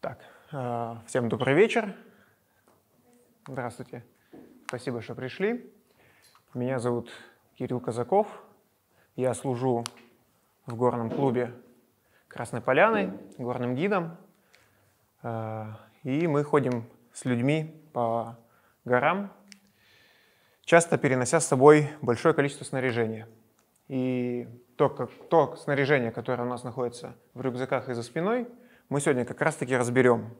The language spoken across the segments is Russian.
Так, всем добрый вечер. Здравствуйте. Спасибо, что пришли. Меня зовут Кирилл Казаков. Я служу в горном клубе Красной Поляны, горным гидом. И мы ходим с людьми по горам, часто перенося с собой большое количество снаряжения. И то снаряжение, которое у нас находится в рюкзаках и за спиной, мы сегодня как раз-таки разберем.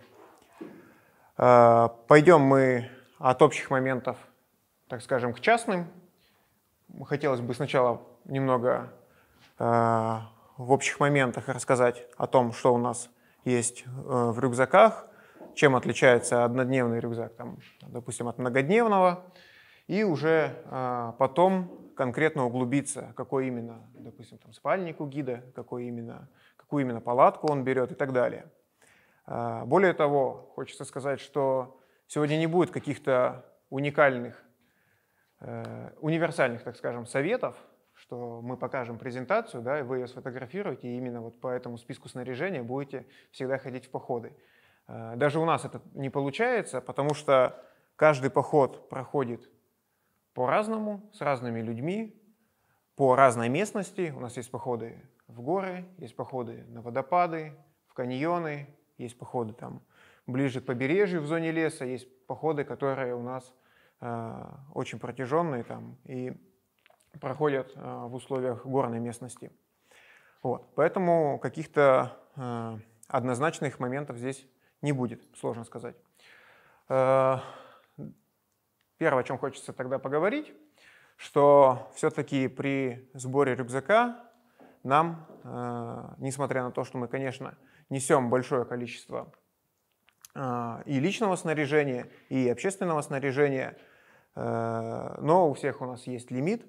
Пойдем мы от общих моментов, так скажем, к частным. Хотелось бы сначала немного в общих моментах рассказать о том, что у нас есть в рюкзаках, чем отличается однодневный рюкзак, там, допустим, от многодневного, и уже потом конкретно углубиться, какой именно, допустим, там, спальник у гида, какую именно палатку он берет и так далее. Более того, хочется сказать, что сегодня не будет каких-то уникальных, универсальных, так скажем, советов, что мы покажем презентацию, да, и вы ее сфотографируете, и именно вот по этому списку снаряжения будете всегда ходить в походы. Даже у нас это не получается, потому что каждый поход проходит по-разному, с разными людьми, по разной местности. У нас есть походы в горы, есть походы на водопады, в каньоны, есть походы там ближе к побережью в зоне леса, есть походы, которые у нас очень протяженные там и проходят в условиях горной местности. Вот. Поэтому каких-то однозначных моментов здесь не будет, сложно сказать. Первое, о чем хочется тогда поговорить, что все-таки при сборе рюкзака нам, несмотря на то, что мы, конечно, несем большое количество и личного снаряжения, и общественного снаряжения, но у всех у нас есть лимит,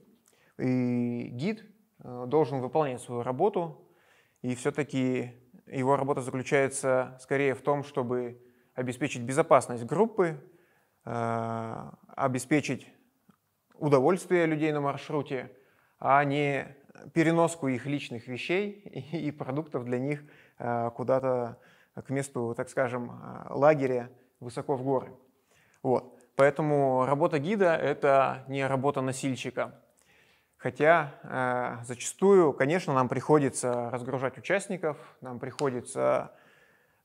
и гид должен выполнять свою работу, и все-таки его работа заключается скорее в том, чтобы обеспечить безопасность группы, обеспечить удовольствие людей на маршруте, а не переноску их личных вещей и продуктов для них куда-то к месту, так скажем, лагеря высоко в горы. Вот. Поэтому работа гида – это не работа носильщика. Хотя зачастую, конечно, нам приходится разгружать участников, нам приходится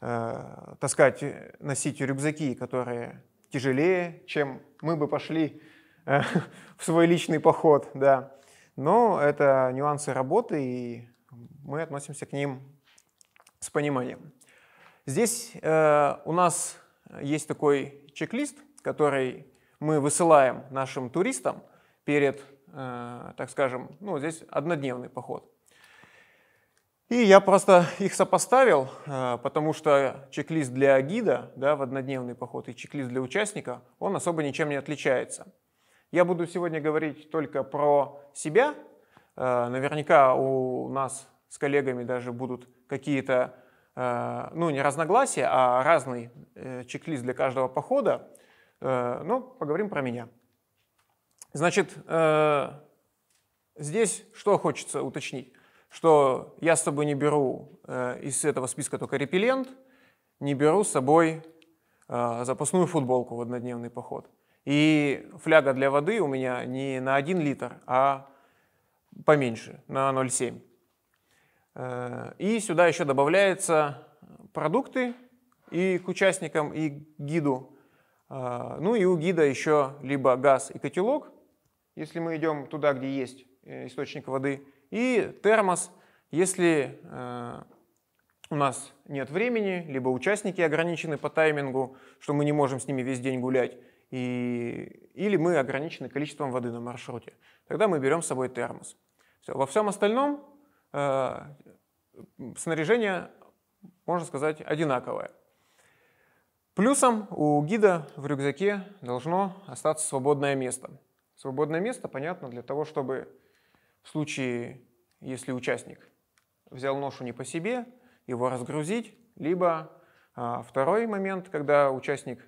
носить рюкзаки, которые тяжелее, чем мы бы пошли в свой личный поход, да. Но это нюансы работы, и мы относимся к ним с пониманием. Здесь у нас есть такой чек-лист, который мы высылаем нашим туристам перед, так скажем, ну, здесь однодневный поход. И я просто их сопоставил, потому что чек-лист для гида, да, в однодневный поход и чек-лист для участника, он особо ничем не отличается. Я буду сегодня говорить только про себя. Наверняка у нас с коллегами даже будут какие-то, ну, не разногласия, а разный чек-лист для каждого похода. Но поговорим про меня. Значит, здесь что хочется уточнить? Что я с собой не беру из этого списка только репеллент, не беру с собой запасную футболку в однодневный поход. И фляга для воды у меня не на 1 литр, а поменьше, на 0,7. И сюда еще добавляются продукты и к участникам, и к гиду. Ну и у гида еще либо газ и котелок, если мы идем туда, где есть источник воды, и термос, если у нас нет времени, либо участники ограничены по таймингу, что мы не можем с ними весь день гулять, или мы ограничены количеством воды на маршруте. Тогда мы берем с собой термос. Все. Во всем остальном снаряжение, можно сказать, одинаковое. Плюсом у гида в рюкзаке должно остаться свободное место. Свободное место, понятно, для того, чтобы в случае, если участник взял ношу не по себе, его разгрузить, либо второй момент, когда участник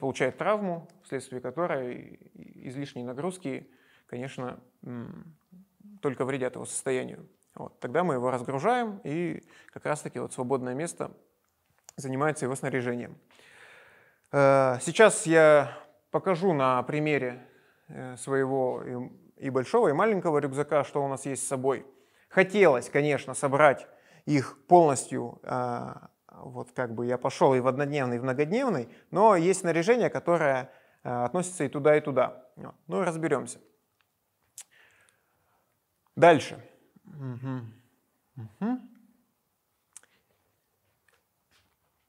получает травму, вследствие которой излишние нагрузки, конечно, только вредят его состоянию. Вот, тогда мы его разгружаем, и как раз-таки вот свободное место занимается его снаряжением. Сейчас я покажу на примере своего и большого, и маленького рюкзака, что у нас есть с собой. Хотелось, конечно, собрать их полностью, вот как бы я пошел и в однодневный, и в многодневный, но есть снаряжение, которое относится и туда, и туда. Ну, разберемся. Дальше.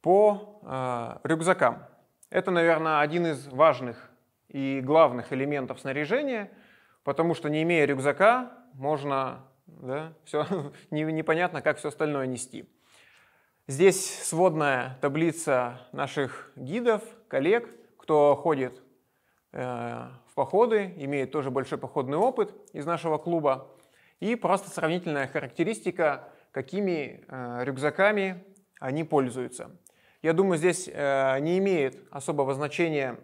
По рюкзакам. Это, наверное, один из важных и главных элементов снаряжения, потому что не имея рюкзака, можно, да, все, непонятно, как все остальное нести. Здесь сводная таблица наших гидов, коллег, кто ходит в походы, имеет тоже большой походный опыт из нашего клуба. И просто сравнительная характеристика, какими рюкзаками они пользуются. Я думаю, здесь не имеет особого значения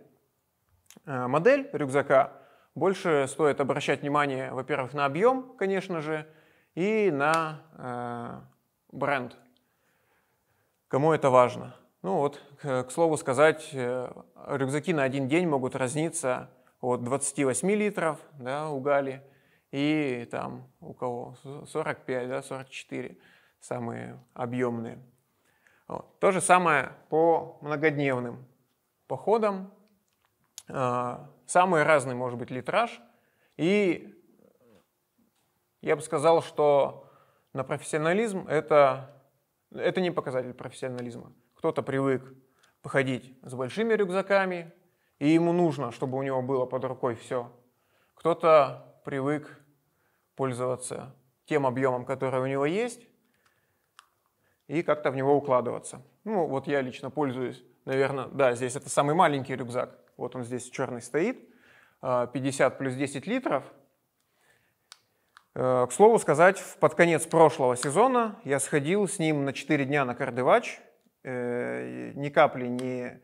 модель рюкзака. Больше стоит обращать внимание, во-первых, на объем, конечно же, и на бренд. Кому это важно? Ну вот, к слову сказать, рюкзаки на один день могут разниться от 28 литров, да, у Гали, и там у кого 45, да, 44, самые объемные. Вот. То же самое по многодневным походам. Самый разный может быть литраж. И я бы сказал, что на профессионализм это не показатель профессионализма. Кто-то привык походить с большими рюкзаками, и ему нужно, чтобы у него было под рукой все. Кто-то привык пользоваться тем объемом, который у него есть, и как-то в него укладываться. Ну, вот я лично пользуюсь, наверное, да, здесь это самый маленький рюкзак. Вот он здесь черный стоит, 50 плюс 10 литров. К слову сказать, под конец прошлого сезона я сходил с ним на 4 дня на Кардевач, ни капли не,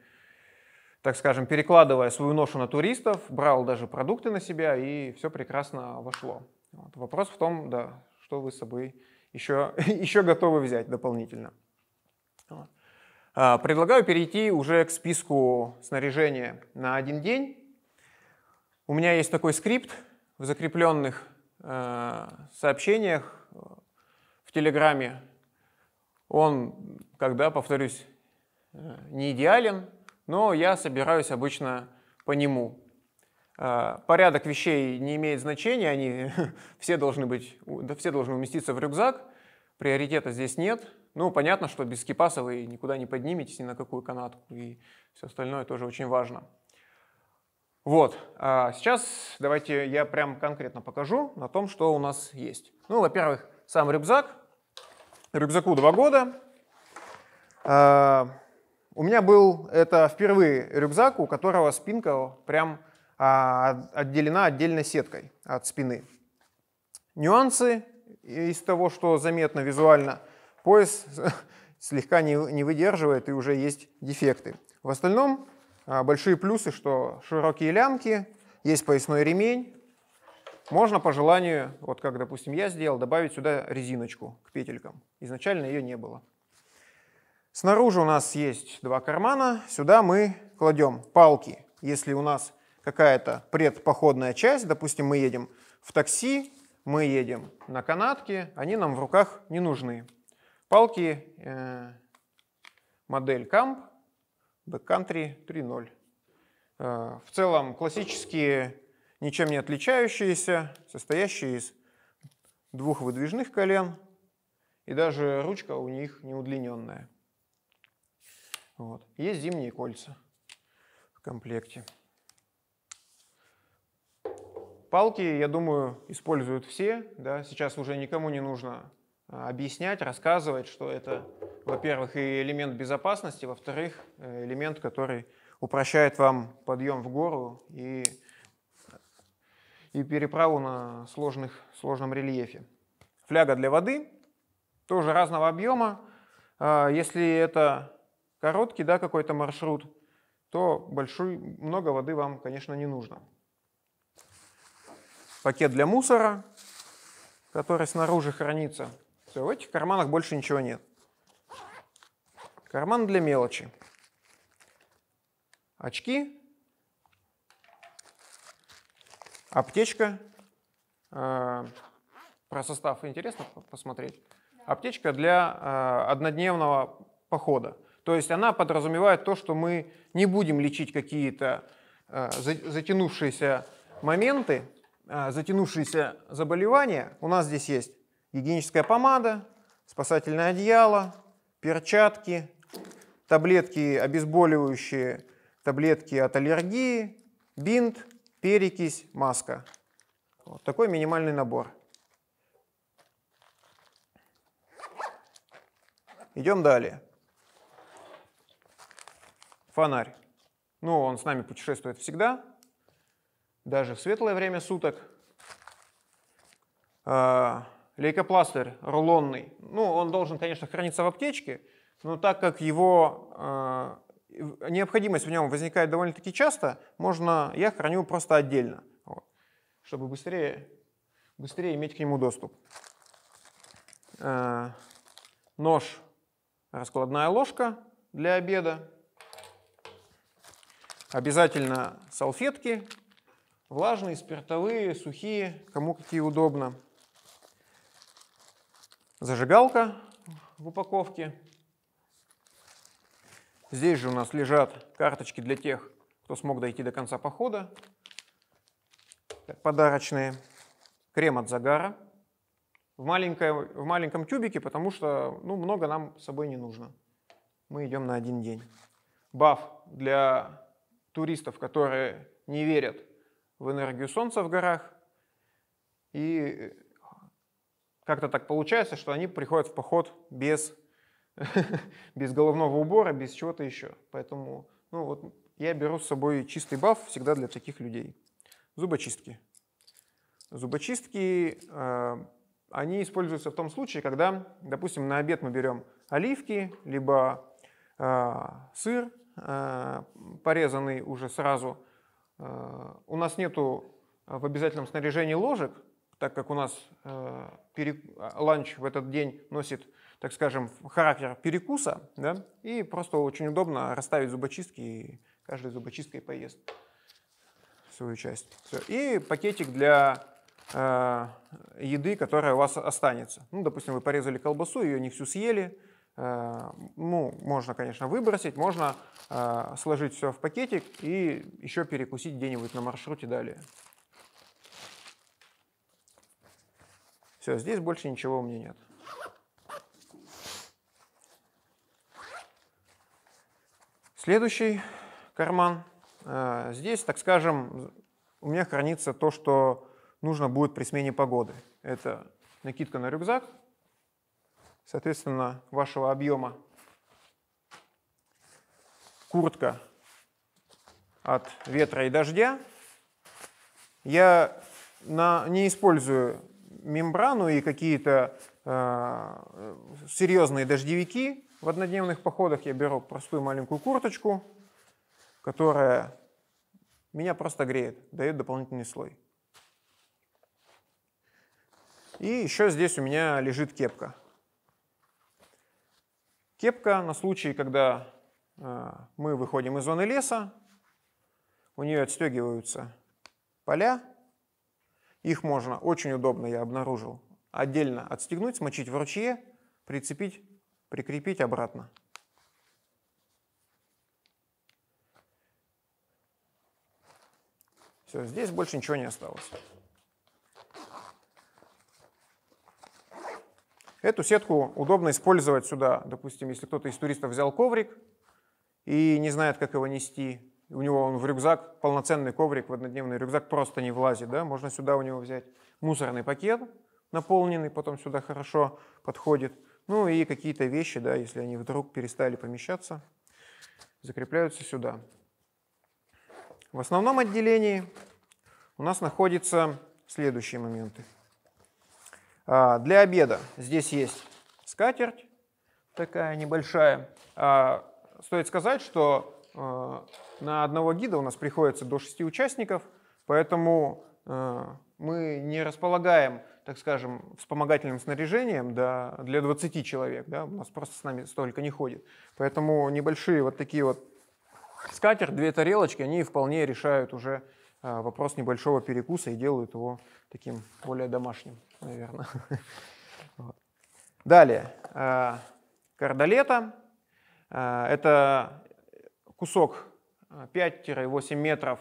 так скажем, перекладывая свою ношу на туристов, брал даже продукты на себя, и все прекрасно вошло. Вот. Вопрос в том, да, что вы с собой еще готовы взять дополнительно. Вот. Предлагаю перейти уже к списку снаряжения на один день. У меня есть такой скрипт в закрепленных сообщениях в Телеграме. Он, когда, повторюсь, не идеален, но я собираюсь обычно по нему. Порядок вещей не имеет значения, они все должны быть, да, все должны уместиться в рюкзак, приоритета здесь нет. Ну, понятно, что без скипаса вы никуда не подниметесь, ни на какую канатку, и все остальное тоже очень важно. Вот, а сейчас давайте я прям конкретно покажу на том, что у нас есть. Ну, во-первых, сам рюкзак. Рюкзаку 2 года. У меня был это впервые рюкзак, у которого спинка прям отделена отдельной сеткой от спины. Нюансы из того, что заметно визуально. Пояс слегка не выдерживает, и уже есть дефекты. В остальном большие плюсы, что широкие лямки, есть поясной ремень. Можно по желанию, вот как, допустим, я сделал, добавить сюда резиночку к петелькам. Изначально ее не было. Снаружи у нас есть 2 кармана. Сюда мы кладем палки. Если у нас какая-то предпоходная часть, допустим, мы едем в такси, мы едем на канатке, они нам в руках не нужны. Палки модель Camp Backcountry 3.0. В целом классические, ничем не отличающиеся, состоящие из 2 выдвижных колен, и даже ручка у них не удлиненная. Вот. Есть зимние кольца в комплекте. Палки, я думаю, используют все, да? Сейчас уже никому не нужно объяснять, рассказывать, что это, во-первых, и элемент безопасности, во-вторых, элемент, который упрощает вам подъем в гору и переправу на сложном рельефе. Фляга для воды, тоже разного объема. Если это короткий, да, какой-то маршрут, то много воды вам, конечно, не нужно. Пакет для мусора, который снаружи хранится. Все, в этих карманах больше ничего нет. Карман для мелочи. Очки. Аптечка. Про состав интересно посмотреть. Аптечка для однодневного похода. То есть она подразумевает то, что мы не будем лечить какие-то затянувшиеся моменты, затянувшиеся заболевания. У нас здесь есть гигиеническая помада, спасательное одеяло, перчатки, таблетки обезболивающие, таблетки от аллергии, бинт, перекись, маска. Вот такой минимальный набор. Идем далее. Фонарь. Ну, он с нами путешествует всегда, даже в светлое время суток. Лейкопластырь рулонный. Ну, он должен, конечно, храниться в аптечке, но так как его необходимость в нем возникает довольно-таки часто, можно, я храню просто отдельно, вот, чтобы быстрее иметь к нему доступ. Нож, раскладная ложка для обеда. Обязательно салфетки, влажные, спиртовые, сухие, кому какие удобно. Зажигалка в упаковке. Здесь же у нас лежат карточки для тех, кто смог дойти до конца похода. Подарочные. Крем от загара. В маленьком тюбике, потому что ну, много нам с собой не нужно. Мы идем на один день. Баф для туристов, которые не верят в энергию солнца в горах. И как-то так получается, что они приходят в поход без головного убора, без чего-то еще. Поэтому ну вот, я беру с собой чистый баф всегда для таких людей. Зубочистки. Зубочистки, они используются в том случае, когда, допустим, на обед мы берем оливки, либо сыр, порезанный уже сразу. У нас нету в обязательном снаряжении ложек, так как у нас ланч в этот день носит, так скажем, характер перекуса, да? И просто очень удобно расставить зубочистки, и каждой зубочисткой поест свою часть. Все. И пакетик для еды, которая у вас останется. Ну, допустим, вы порезали колбасу, ее не всю съели. Ну, можно, конечно, выбросить, можно сложить все в пакетик и еще перекусить где-нибудь на маршруте далее. Все, здесь больше ничего у меня нет. Следующий карман. Здесь, так скажем, у меня хранится то, что нужно будет при смене погоды. Это накидка на рюкзак, соответственно, вашего объема, куртка от ветра и дождя. Я не использую мембрану и какие-то серьезные дождевики. В однодневных походах я беру простую маленькую курточку, которая меня просто греет, дает дополнительный слой. И еще здесь у меня лежит кепка. Кепка на случай, когда мы выходим из зоны леса, у нее отстегиваются поля. Их можно, очень удобно, я обнаружил, отдельно отстегнуть, смочить в ручье, прицепить, прикрепить обратно. Все, здесь больше ничего не осталось. Эту сетку удобно использовать сюда. Допустим, если кто-то из туристов взял коврик и не знает, как его нести, у него он в рюкзак, полноценный коврик, в однодневный рюкзак просто не влазит, да? Можно сюда у него взять мусорный пакет наполненный, потом сюда хорошо подходит. Ну и какие-то вещи, да, если они вдруг перестали помещаться, закрепляются сюда. В основном отделении у нас находятся следующие моменты. Для обеда здесь есть скатерть, такая небольшая. Стоит сказать, что на одного гида у нас приходится до 6 участников, поэтому мы не располагаем так скажем, вспомогательным снаряжением для 20 человек, да, у нас просто с нами столько не ходит. Поэтому небольшие вот такие вот скатер, две тарелочки, они вполне решают уже вопрос небольшого перекуса и делают его таким более домашним, наверное. Далее, кардалета. Это кусок 5-8 метров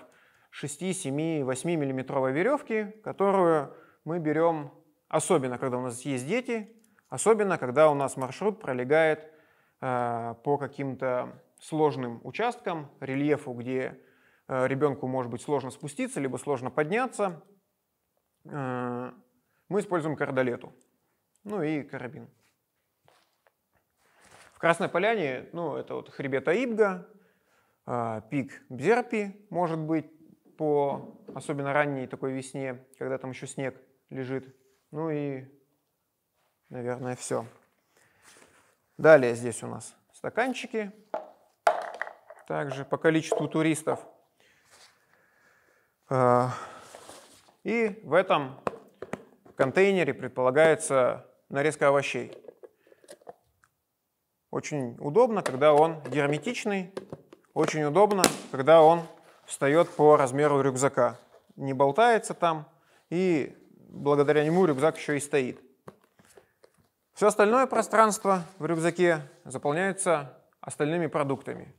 6-7-8-миллиметровой веревки, которую мы берем, особенно когда у нас есть дети, особенно когда у нас маршрут пролегает по каким-то сложным участкам, рельефу, где ребенку может быть сложно спуститься, либо сложно подняться. Мы используем кардалету, ну и карабин. В Красной Поляне, ну, это вот хребет Аибга, пик Бзерпи, может быть, по особенно ранней такой весне, когда там еще снег лежит. Ну и, наверное, все. Далее здесь у нас стаканчики. Также по количеству туристов. И в этом контейнере предполагается нарезка овощей. Очень удобно, когда он герметичный. Очень удобно, когда он встает по размеру рюкзака. Не болтается там. И благодаря нему рюкзак еще и стоит. Все остальное пространство в рюкзаке заполняется остальными продуктами.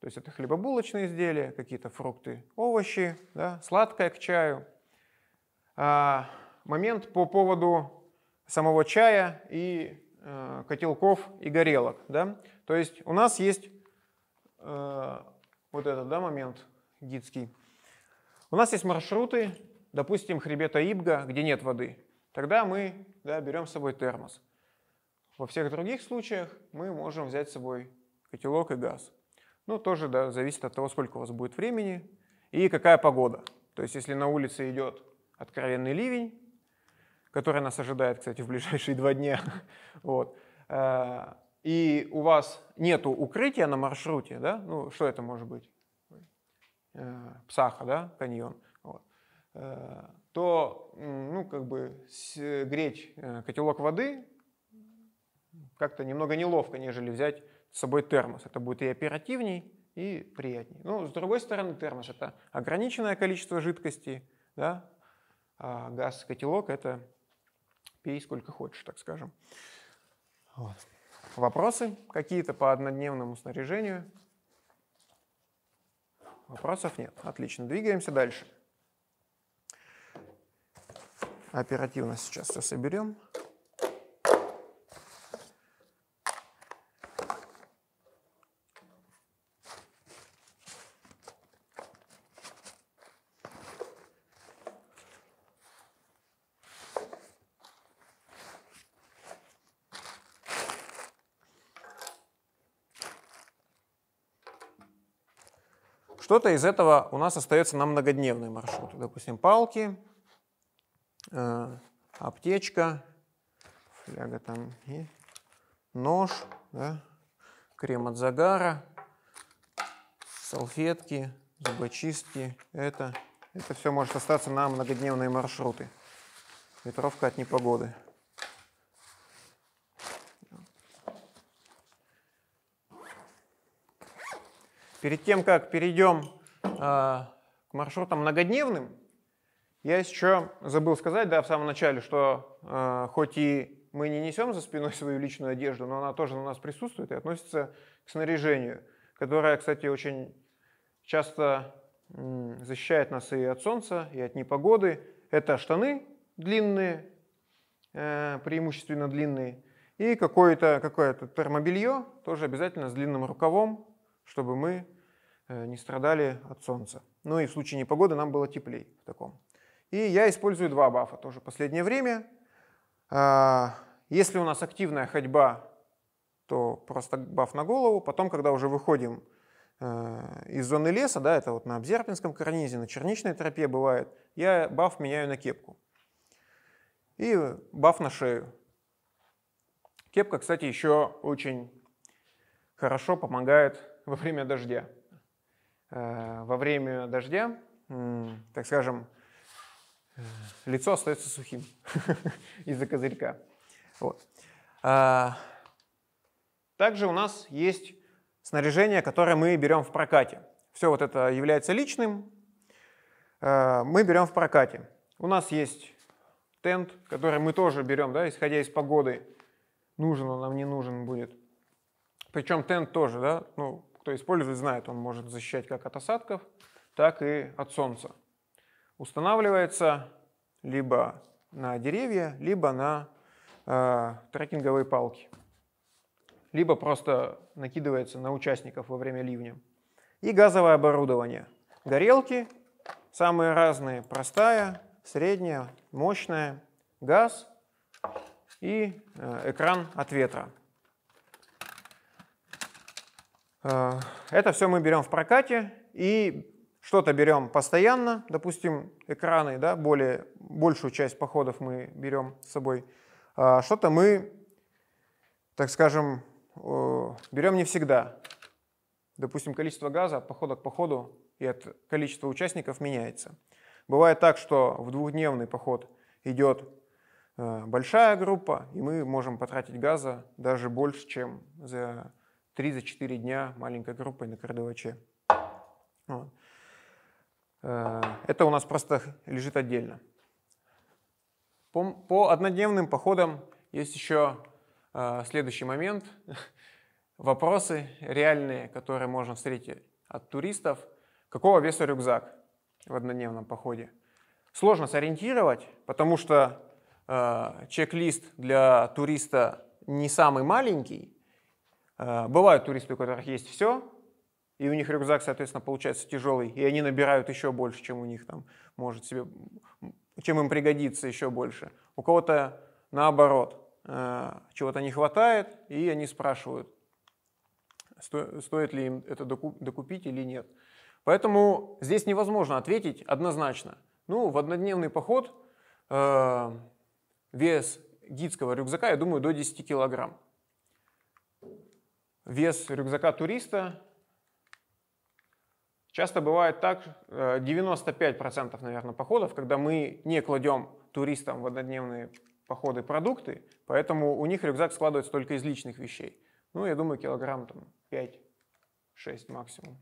То есть это хлебобулочные изделия, какие-то фрукты, овощи, да, сладкое к чаю. Момент по поводу самого чая и котелков и горелок. Да? То есть у нас есть вот этот, да, момент гидский. У нас есть маршруты, допустим, хребет Аибга, где нет воды. Тогда мы, да, берем с собой термос. Во всех других случаях мы можем взять с собой котелок и газ. Ну, тоже, да, зависит от того, сколько у вас будет времени и какая погода. То есть, если на улице идет откровенный ливень, который нас ожидает, кстати, в ближайшие 2 дня, вот, и у вас нету укрытия на маршруте, да, ну, что это может быть? Псаха, да, каньон. Вот. То, ну, как бы, греть котелок воды как-то немного неловко, нежели взять с собой термос. Это будет и оперативней, и приятней. Ну, с другой стороны, термос — это ограниченное количество жидкости, да? А газ, котелок — это пей сколько хочешь, так скажем. Вот. Вопросы какие-то по однодневному снаряжению? Вопросов нет. Отлично, двигаемся дальше. Оперативно сейчас все соберем. Что-то из этого у нас остается на многодневный маршрут. Допустим, палки, аптечка, фляга там, и нож, да, крем от загара, салфетки, зубочистки. Это все может остаться на многодневные маршруты. Ветровка от непогоды. Перед тем, как перейдем к маршрутам многодневным, я еще забыл сказать, да, в самом начале, что хоть и мы не несем за спиной свою личную одежду, но она тоже на нас присутствует и относится к снаряжению, которое, кстати, очень часто защищает нас и от солнца, и от непогоды. Это штаны длинные, преимущественно длинные, и какое-то термобелье, тоже обязательно с длинным рукавом, чтобы мы не страдали от солнца. Ну и в случае непогоды нам было теплее в таком. И я использую 2 бафа тоже в последнее время. Если у нас активная ходьба, то просто баф на голову. Потом, когда уже выходим из зоны леса, да, это вот на Обзерпинском карнизе, на Черничной тропе бывает, я баф меняю на кепку. И баф на шею. Кепка, кстати, еще очень хорошо помогает во время дождя. Во время дождя, так скажем, лицо остается сухим из-за козырька. Вот. Также у нас есть снаряжение, которое мы берем в прокате. Все вот это является личным, мы берем в прокате. У нас есть тент, который мы тоже берем, да, исходя из погоды, нужен он нам, не нужен будет. Причем тент тоже, да, ну, кто использует, знает, он может защищать как от осадков, так и от солнца. Устанавливается либо на деревья, либо на трекинговые палки, либо просто накидывается на участников во время ливня. И газовое оборудование. Горелки самые разные, простая, средняя, мощная, газ и экран от ветра. Это все мы берем в прокате и что-то берем постоянно, допустим, экраны, да, большую часть походов мы берем с собой. А что-то мы, так скажем, берем не всегда. Допустим, количество газа от похода к походу и от количества участников меняется. Бывает так, что в двухдневный поход идет большая группа, и мы можем потратить газа даже больше, чем за 3-4 дня маленькой группой на Кардеваче. Вот. Это у нас просто лежит отдельно. По однодневным походам есть еще следующий момент. Вопросы реальные, которые можно встретить от туристов. Какого веса рюкзак в однодневном походе? Сложно сориентировать, потому что чек-лист для туриста не самый маленький. Бывают туристы, у которых есть все, и у них рюкзак, соответственно, получается тяжелый, и они набирают еще больше, чем у них там может себе, чем им пригодится еще больше. У кого-то наоборот, чего-то не хватает, и они спрашивают, стоит ли им это докупить или нет. Поэтому здесь невозможно ответить однозначно. Ну, в однодневный поход вес гидского рюкзака, я думаю, до 10 килограмм. Вес рюкзака туриста часто бывает так, 95%, наверное, походов, когда мы не кладем туристам в однодневные походы продукты, поэтому у них рюкзак складывается только из личных вещей. Ну, я думаю, килограмм 5-6 максимум.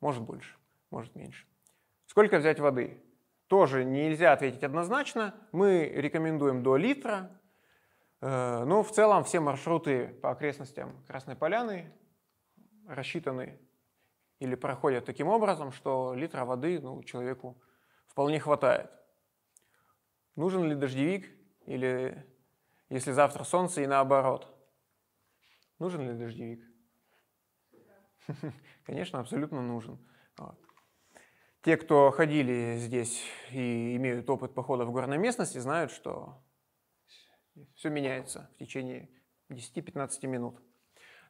Может больше, может меньше. Сколько взять воды? Тоже нельзя ответить однозначно. Мы рекомендуем до литра. Но в целом все маршруты по окрестностям Красной Поляны рассчитаны или проходят таким образом, что литра воды, ну, человеку вполне хватает. Нужен ли дождевик, или если завтра солнце и наоборот? Нужен ли дождевик? Конечно, абсолютно нужен. Вот. Те, кто ходили здесь и имеют опыт похода в горной местности, знают, что все меняется в течение 10-15 минут.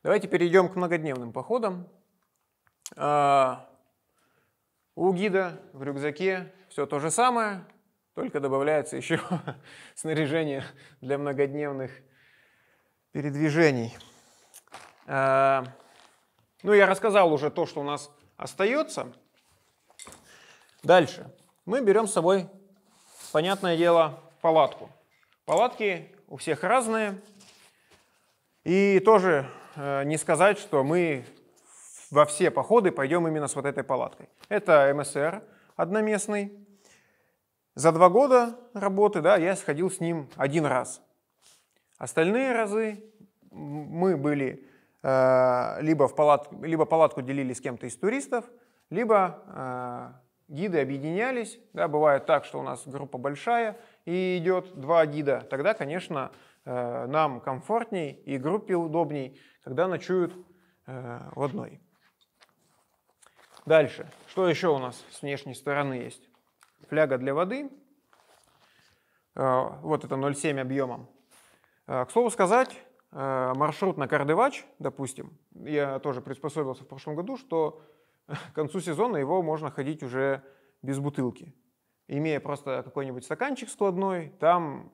Давайте перейдем к многодневным походам. У гида в рюкзаке все то же самое, только добавляется еще снаряжение для многодневных передвижений. Ну, я рассказал уже то, что у нас остается. Дальше. Мы берем с собой, понятное дело, палатку. Палатки у всех разные. И тоже не сказать, что мы во все походы пойдем именно с вот этой палаткой. Это MSR одноместный. За 2 года работы, да, я сходил с ним 1 раз. Остальные разы мы были либо палатку делили с кем-то из туристов, либо гиды объединялись. Да, бывает так, что у нас группа большая и идет 2 гида. Тогда, конечно, нам комфортней и группе удобней, когда ночуют в одной. Дальше. Что еще у нас с внешней стороны есть? Фляга для воды. Вот это 0,7 объемом. К слову сказать, маршрут на Кардевач, допустим, я тоже приспособился в прошлом году, что к концу сезона его можно ходить уже без бутылки. Имея просто какой-нибудь стаканчик складной, там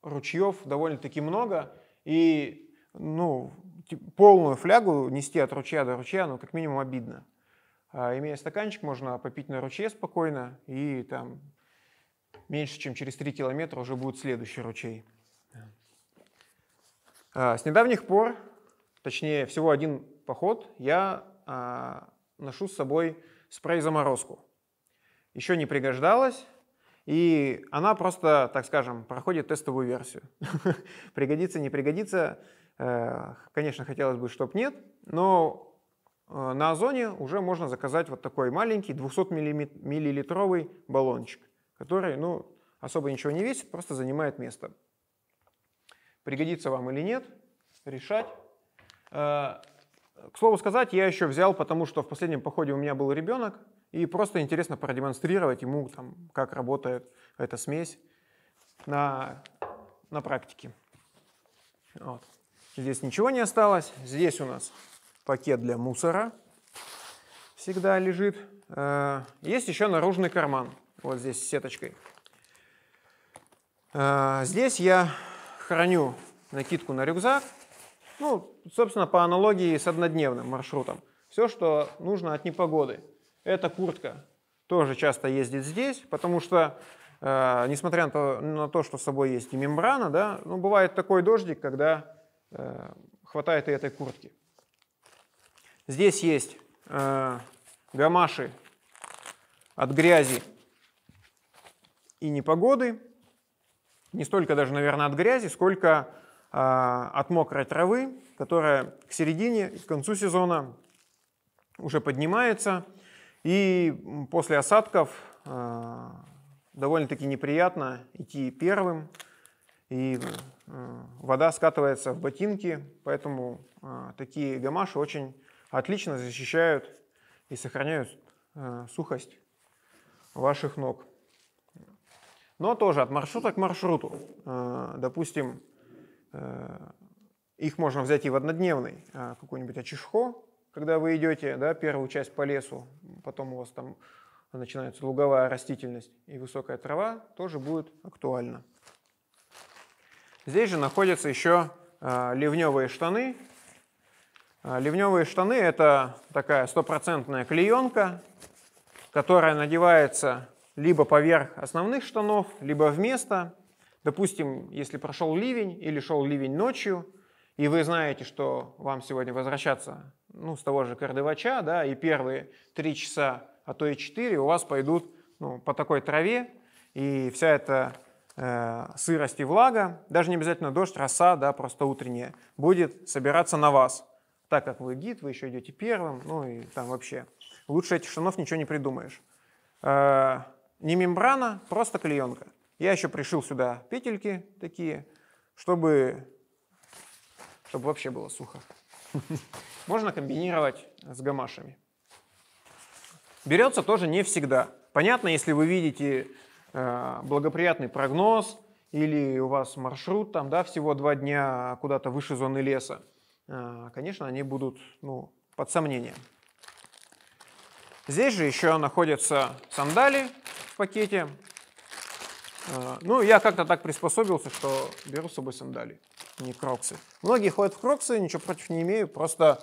ручьев довольно-таки много, и, ну, полную флягу нести от ручья до ручья, ну, как минимум обидно. А имея стаканчик, можно попить на ручье спокойно и там меньше чем через 3 километра уже будет следующий ручей. С недавних пор, точнее всего один поход, я ношу с собой спрей-заморозку. Еще не пригождалась, и она просто, так скажем, проходит тестовую версию. Пригодится, не пригодится, конечно, хотелось бы, чтоб нет, но на Озоне уже можно заказать вот такой маленький 200-миллилитровый баллончик, который, ну, особо ничего не весит, просто занимает место. Пригодится вам или нет, решать. К слову сказать, я еще взял, потому что в последнем походе у меня был ребенок, и просто интересно продемонстрировать ему, там, как работает эта смесь на практике. Вот. Здесь ничего не осталось. Здесь у нас пакет для мусора всегда лежит. Есть еще наружный карман, вот здесь с сеточкой. Здесь я храню накидку на рюкзак, ну, собственно, по аналогии с однодневным маршрутом. Все, что нужно от непогоды. Эта куртка тоже часто ездит здесь, потому что, несмотря на то, что с собой есть и мембрана, да, ну, бывает такой дождик, когда хватает и этой куртки. Здесь есть гамаши от грязи и непогоды. Не столько даже, наверное, от грязи, сколько от мокрой травы, которая к середине и к концу сезона уже поднимается. И после осадков довольно-таки неприятно идти первым. И вода скатывается в ботинки, поэтому такие гамаши очень отлично защищают и сохраняют сухость ваших ног. Но тоже от маршрута к маршруту. Допустим, их можно взять и в однодневный какой-нибудь Ачишхо, когда вы идете, да, первую часть по лесу, потом у вас там начинается луговая растительность и высокая трава, тоже будет актуально. Здесь же находятся еще ливневые штаны. Ливневые штаны — это такая стопроцентная клеенка, которая надевается либо поверх основных штанов, либо вместо. Допустим, если прошел ливень или шел ливень ночью, и вы знаете, что вам сегодня возвращаться, ну, с того же Кардевача, да, и первые 3 часа, а то и 4 у вас пойдут, ну, по такой траве, и вся эта сырость и влага, даже не обязательно дождь, роса, да, просто утренняя, будет собираться на вас. Так как вы гид, вы еще идете первым, ну и там вообще лучше этих штанов ничего не придумаешь. Не мембрана, просто клеенка. Я еще пришил сюда петельки такие, чтобы вообще было сухо. Можно комбинировать с гамашами. Берется тоже не всегда. Понятно, если вы видите благоприятный прогноз или у вас маршрут там, да, всего 2 дня куда-то выше зоны леса, конечно, они будут, ну, под сомнением. Здесь же еще находятся сандали в пакете. Ну, я как-то так приспособился, что беру с собой сандали, не кроксы. Многие ходят в кроксы, ничего против не имею, просто,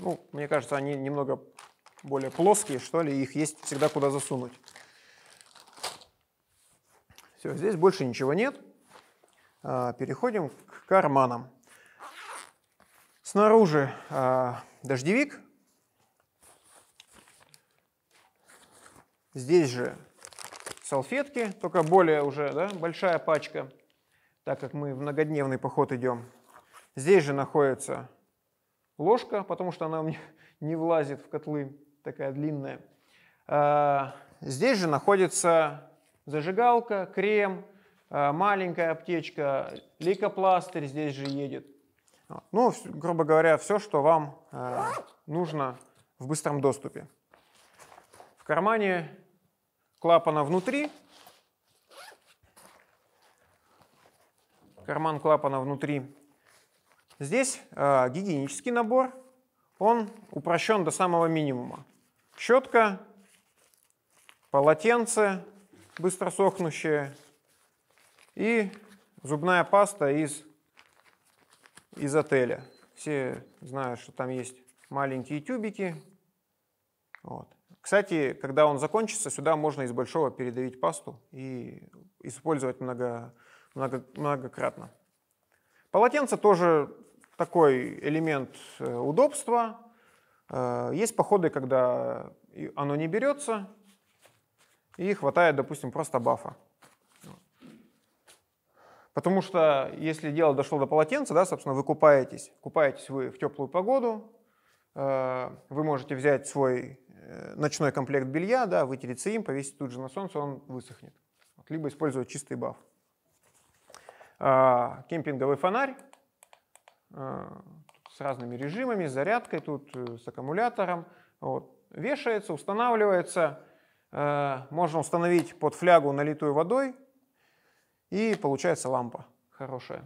ну, мне кажется, они немного более плоские, что ли, их есть всегда куда засунуть. Все, здесь больше ничего нет. Переходим к карманам. Снаружи дождевик. Здесь же салфетки, только более уже, да, большая пачка, так как мы в многодневный поход идем. Здесь же находится ложка, потому что она у меня не влазит в котлы, такая длинная. Здесь же находится зажигалка, крем, маленькая аптечка, лейкопластырь здесь же едет. Ну, грубо говоря, все, что вам нужно в быстром доступе. В кармане клапана внутри. Карман клапана внутри. Здесь гигиенический набор. Он упрощен до самого минимума. Щетка, полотенце быстро сохнущее и зубная паста из отеля. Все знают, что там есть маленькие тюбики. Вот. Кстати, когда он закончится, сюда можно из большого передавить пасту и использовать многократно. Полотенце тоже такой элемент удобства. Есть походы, когда оно не берется и хватает, допустим, просто бафа. Потому что если дело дошло до полотенца, да, собственно, вы купаетесь. Купаетесь вы в теплую погоду, вы можете взять свой ночной комплект белья, да, вытереться им, повесить тут же на солнце, он высохнет. Либо использовать чистый баф. Кемпинговый фонарь с разными режимами, с зарядкой, тут с аккумулятором. Вот. Вешается, устанавливается. Можно установить под флягу, налитую водой. И получается лампа хорошая.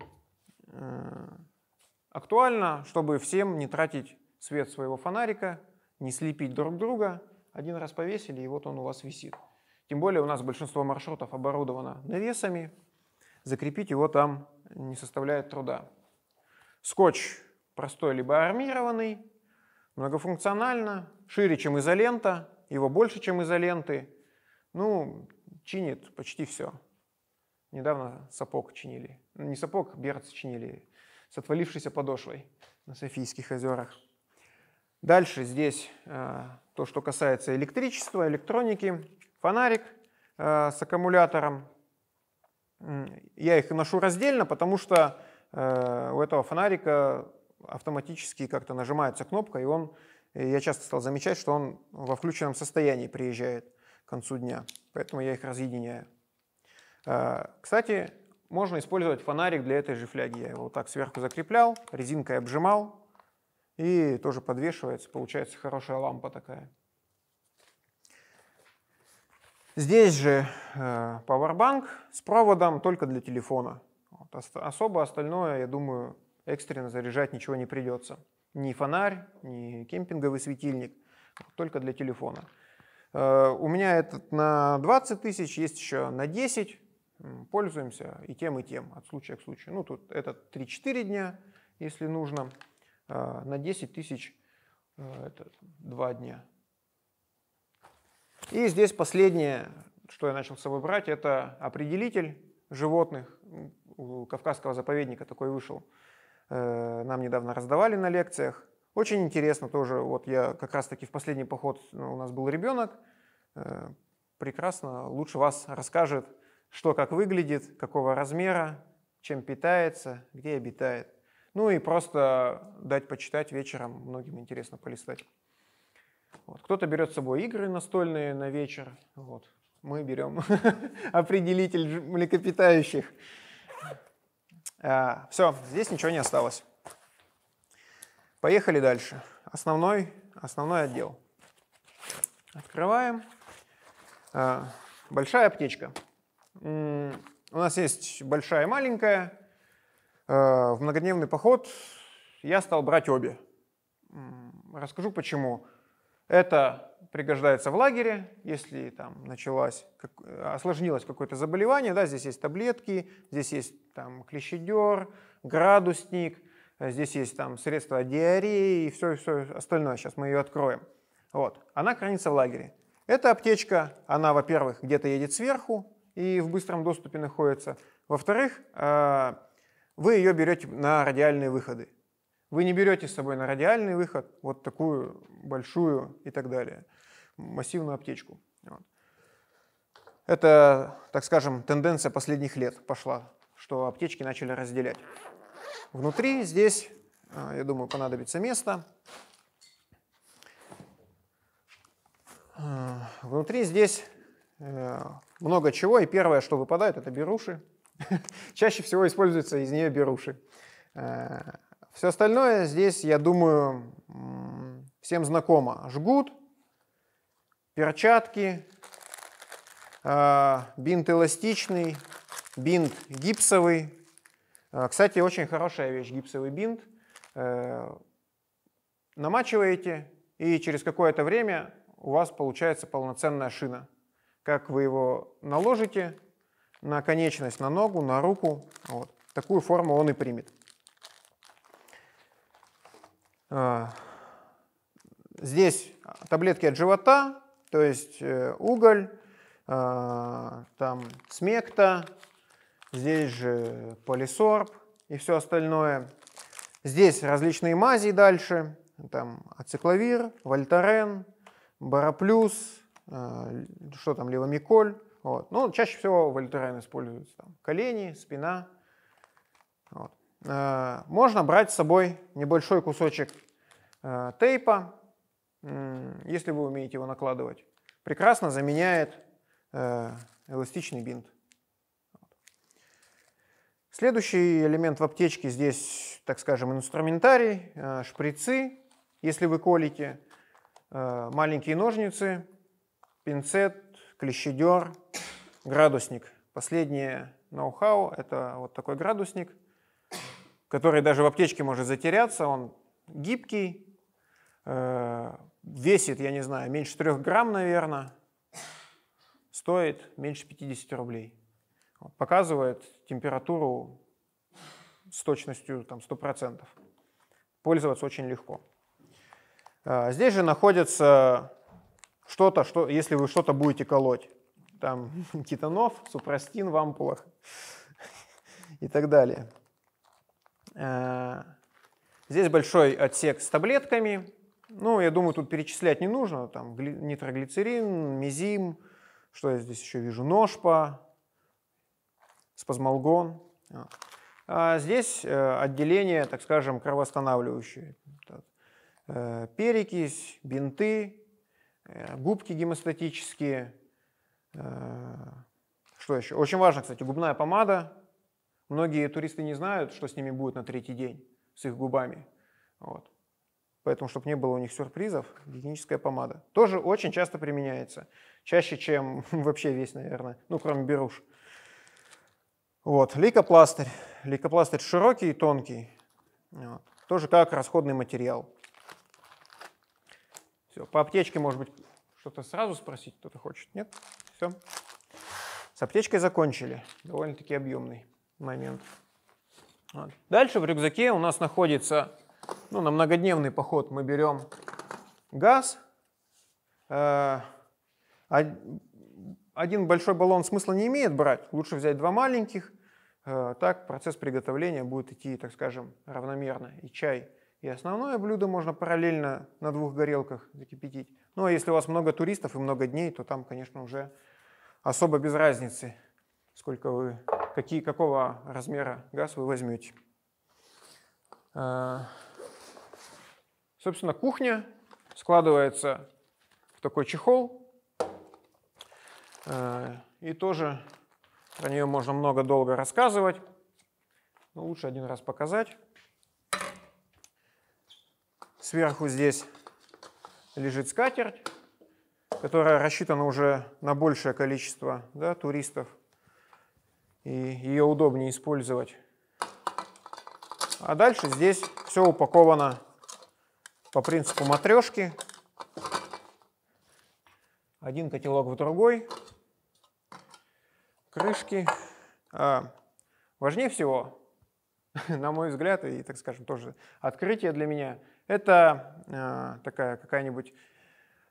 Актуально, чтобы всем не тратить свет своего фонарика, не слепить друг друга. Один раз повесили, и вот он у вас висит. Тем более у нас большинство маршрутов оборудовано навесами. Закрепить его там не составляет труда. Скотч простой либо армированный, многофункционально, шире, чем изолента, его больше, чем изоленты. Ну, чинит почти все. Недавно сапог чинили. Не сапог, берц чинили с отвалившейся подошвой на Софийских озерах. Дальше здесь то, что касается электричества, электроники. Фонарик с аккумулятором. Я их ношу раздельно, потому что у этого фонарика автоматически как-то нажимается кнопка, и я часто стал замечать, что он во включенном состоянии приезжает к концу дня. Поэтому я их разъединяю. Кстати, можно использовать фонарик для этой же фляги. Я его вот так сверху закреплял, резинкой обжимал, и тоже подвешивается. Получается хорошая лампа такая. Здесь же пауэрбанк с проводом только для телефона. Вот. Особо остальное, я думаю, экстренно заряжать ничего не придется. Ни фонарь, ни кемпинговый светильник, только для телефона. У меня этот на 20 тысяч, есть еще на 10. Пользуемся и тем, от случая к случаю. Ну, тут этот 3-4 дня, если нужно. На 10 тысяч 2 дня. И здесь последнее, что я начал с собой брать, это определитель животных. У Кавказского заповедника такой вышел. Нам недавно раздавали на лекциях. Очень интересно тоже. Вот я как раз-таки в последний поход, у нас был ребенок. Прекрасно, лучше вас расскажет, что как выглядит, какого размера, чем питается, где обитает. Ну и просто дать почитать вечером. Многим интересно полистать. Вот. Кто-то берет с собой игры настольные на вечер. Вот. Мы берем определитель млекопитающих. Все, здесь ничего не осталось. Поехали дальше. Основной отдел. Открываем. Большая аптечка. У нас есть большая и маленькая. В многодневный поход я стал брать обе. Расскажу почему. Это пригождается в лагере, если там осложнилось какое-то заболевание. Да, здесь есть таблетки, здесь есть там клещедер, градусник, здесь есть там средства от диареи и все остальное. Сейчас мы ее откроем. Вот. Она хранится в лагере. Эта аптечка, она, во-первых, где-то едет сверху и в быстром доступе находится. Во-вторых, вы ее берете на радиальные выходы. Вы не берете с собой на радиальный выход вот такую большую и так далее, массивную аптечку. Вот. Это, так скажем, тенденция последних лет пошла, что аптечки начали разделять. Внутри здесь, я думаю, понадобится место. Внутри здесь много чего, и первое, что выпадает, это беруши. Чаще всего используются из нее беруши. Все остальное здесь, я думаю, всем знакомо. Жгут, перчатки, бинт эластичный, бинт гипсовый. Кстати, очень хорошая вещь, гипсовый бинт. Намачиваете, и через какое-то время у вас получается полноценная шина. Как вы его наложите на конечность, на ногу, на руку, вот. Такую форму он и примет. Здесь таблетки от живота, То есть уголь, там смекта, здесь же полисорб и все остальное. Здесь различные мази дальше, там ацикловир, вольтарен, бароплюс, что там, левомиколь. Вот. Ну, чаще всего вольтарен используется там колени, спина. Вот. Можно брать с собой небольшой кусочек тейпа, если вы умеете его накладывать. Прекрасно заменяет эластичный бинт. Следующий элемент в аптечке здесь, так скажем, инструментарий, шприцы, если вы колите, маленькие ножницы, пинцет, клещедер, градусник. Последнее ноу-хау – это вот такой градусник, который даже в аптечке может затеряться, он гибкий, весит, я не знаю, меньше 3 грамм, наверное, стоит меньше 50 рублей. Показывает температуру с точностью там 100%. Пользоваться очень легко. Здесь же находится что-то, что, если вы что-то будете колоть. Там кетонов, супрастин в ампулах и так далее. Здесь большой отсек с таблетками. Ну, я думаю, тут перечислять не нужно. Там нитроглицерин, мизим, что я здесь еще вижу, ножпа, спазмолгон. А здесь отделение, так скажем, кровоостанавливающие. Перекись, бинты, губки гемостатические. Что еще? Очень важно, кстати, губная помада. Многие туристы не знают, что с ними будет на 3-й день, с их губами. Вот. Поэтому, чтобы не было у них сюрпризов, гигиеническая помада. Тоже очень часто применяется. Чаще, чем вообще весь, наверное. Ну, кроме беруш. Вот, лейкопластырь. Лейкопластырь широкий и тонкий. Вот. Тоже как расходный материал. Все, по аптечке, может быть, что-то сразу спросить кто-то хочет? Нет? Все. С аптечкой закончили. Довольно-таки объемный момент. Вот. Дальше в рюкзаке у нас находится, ну, на многодневный поход мы берем газ. Один большой баллон смысла не имеет брать, лучше взять 2 маленьких, так процесс приготовления будет идти, так скажем, равномерно. И чай, и основное блюдо можно параллельно на 2 горелках закипятить. Ну а если у вас много туристов и много дней, то там, конечно, уже особо без разницы, сколько вы, какого размера газ вы возьмете. Собственно, кухня складывается в такой чехол. И тоже про нее можно много-долго рассказывать, но лучше один раз показать. Сверху здесь лежит скатерть, которая рассчитана уже на большее количество, да, туристов, и ее удобнее использовать. А дальше здесь все упаковано по принципу матрешки. Один котелок в другой. Крышки. Важнее всего, на мой взгляд, и, так скажем, тоже открытие для меня, это такая какая-нибудь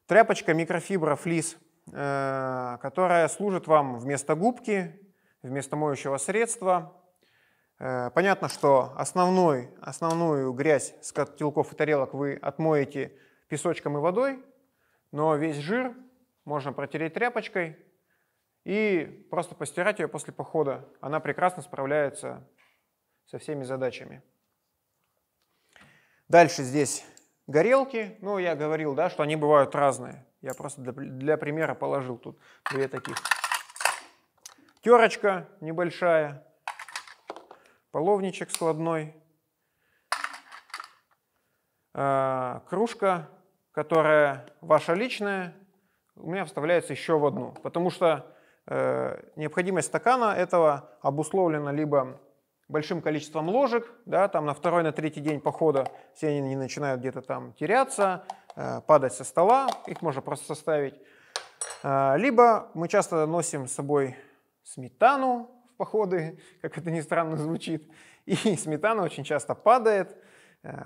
тряпочка микрофибра флис, которая служит вам вместо губки, вместо моющего средства. Понятно, что основную грязь с котелков и тарелок вы отмоете песочком и водой, но весь жир можно протереть тряпочкой и просто постирать ее после похода. Она прекрасно справляется со всеми задачами. Дальше здесь горелки. Ну, я говорил, да, что они бывают разные. Я просто для примера положил тут 2 таких. Терочка небольшая, половничек складной, кружка, которая ваша личная, у меня вставляется еще в одну, потому что необходимость стакана этого обусловлена либо большим количеством ложек, да, там на 2-й, на 3-й день похода все они не начинают где-то там теряться, падать со стола, их можно просто составить. Либо мы часто носим с собой сметану в походы, как это ни странно звучит, и сметана очень часто падает,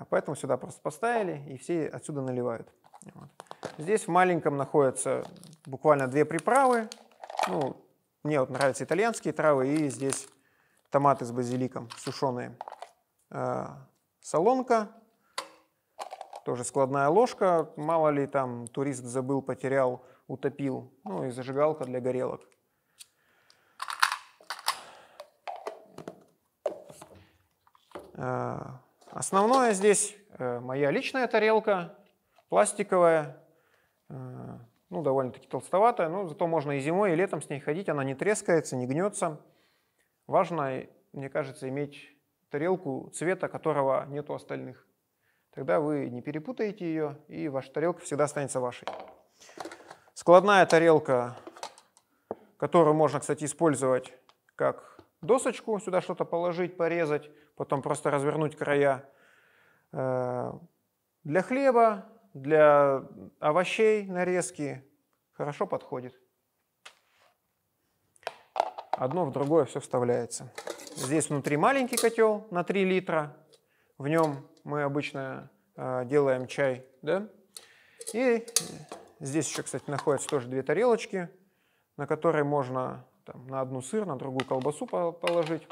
поэтому сюда просто поставили и все отсюда наливают. Вот. Здесь в маленьком находятся буквально две приправы. Ну, мне вот нравятся итальянские травы, и здесь томаты с базиликом сушеные. Солонка, тоже складная ложка, мало ли там турист забыл, потерял, утопил. Ну и зажигалка для горелок. Основное здесь моя личная тарелка, пластиковая, ну довольно-таки толстоватая, но зато можно и зимой, и летом с ней ходить, она не трескается, не гнется. Важно, мне кажется, иметь тарелку, цвета которого нету остальных. Тогда вы не перепутаете ее, и ваша тарелка всегда останется вашей. Складная тарелка, которую можно, кстати, использовать как досочку, сюда что-то положить, порезать, потом просто развернуть края. Для хлеба, для овощей нарезки хорошо подходит. Одно в другое все вставляется. Здесь внутри маленький котел на 3 литра. В нем мы обычно делаем чай. Да? И здесь еще, кстати, находятся тоже две тарелочки, на которые можно там, на одну сыр, на другую колбасу положить.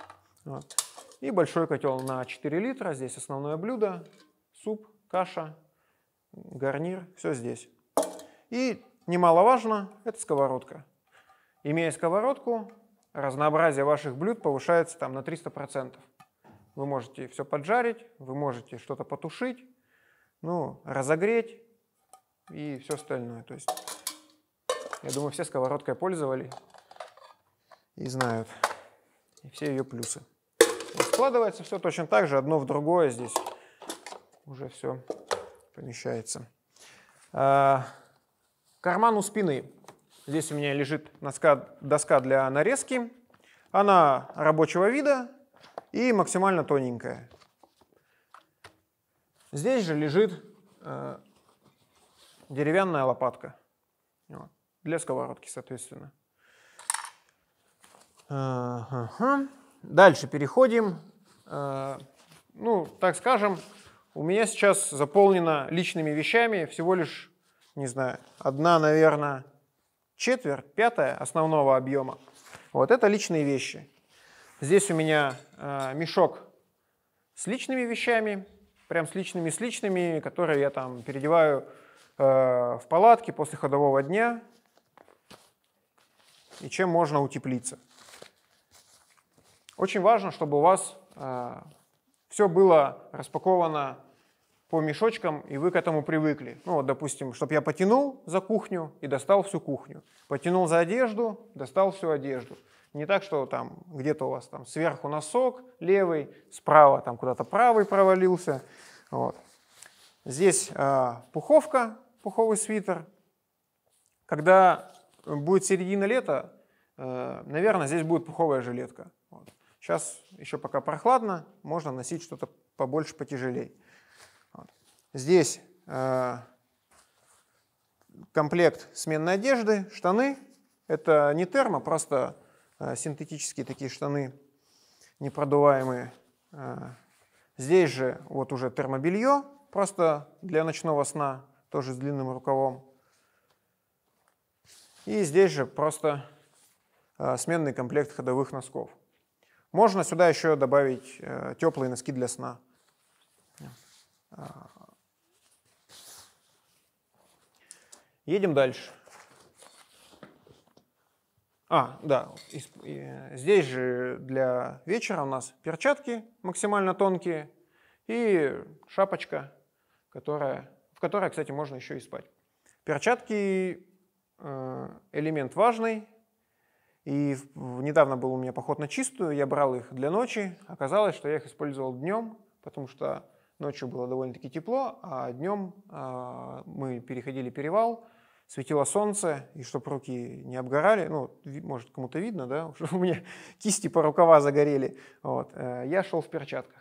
Вот. И большой котел на 4 литра. Здесь основное блюдо, суп, каша, гарнир. Все здесь. И немаловажно, это сковородка. Имея сковородку, разнообразие ваших блюд повышается там на 300%. Вы можете все поджарить, вы можете что-то потушить, ну, разогреть и все остальное. То есть, я думаю, все сковородкой пользовались и знают, и все ее плюсы. Складывается все точно так же, одно в другое здесь уже все помещается. Карман у спины. Здесь у меня лежит доска для нарезки. Она рабочего вида и максимально тоненькая. Здесь же лежит деревянная лопатка. Вот. Для сковородки, соответственно. Дальше переходим. Ну, так скажем, у меня сейчас заполнено личными вещами всего лишь, не знаю, одна, наверное, четверть, пятая основного объема. Вот это личные вещи. Здесь у меня мешок с личными вещами, прям с личными, которые я там переодеваю в палатке после ходового дня и чем можно утеплиться. Очень важно, чтобы у вас все было распаковано по мешочкам, и вы к этому привыкли. Ну вот, допустим, чтобы я потянул за кухню и достал всю кухню. Потянул за одежду, достал всю одежду. Не так, что там где-то у вас там сверху носок левый, справа там куда-то правый провалился. Вот. Здесь пуховка, пуховый свитер. Когда будет середина лета, наверное, здесь будет пуховая жилетка. Вот. Сейчас еще пока прохладно, можно носить что-то побольше, потяжелее. Здесь комплект сменной одежды, штаны. Это не термо, просто синтетические такие штаны, непродуваемые. Здесь же вот уже термобелье, просто для ночного сна, тоже с длинным рукавом. И здесь же просто сменный комплект ходовых носков. Можно сюда еще добавить теплые носки для сна. Едем дальше. Да, здесь же для вечера у нас перчатки максимально тонкие и шапочка, в которой, кстати, можно еще и спать. Перчатки элемент важный. И недавно был у меня поход на Чистую, я брал их для ночи. Оказалось, что я их использовал днем, потому что ночью было довольно-таки тепло, а днем мы переходили перевал, светило солнце, и чтобы руки не обгорали, ну, может, кому-то видно, да, у меня кисти по рукава загорели, вот. Я шел в перчатках,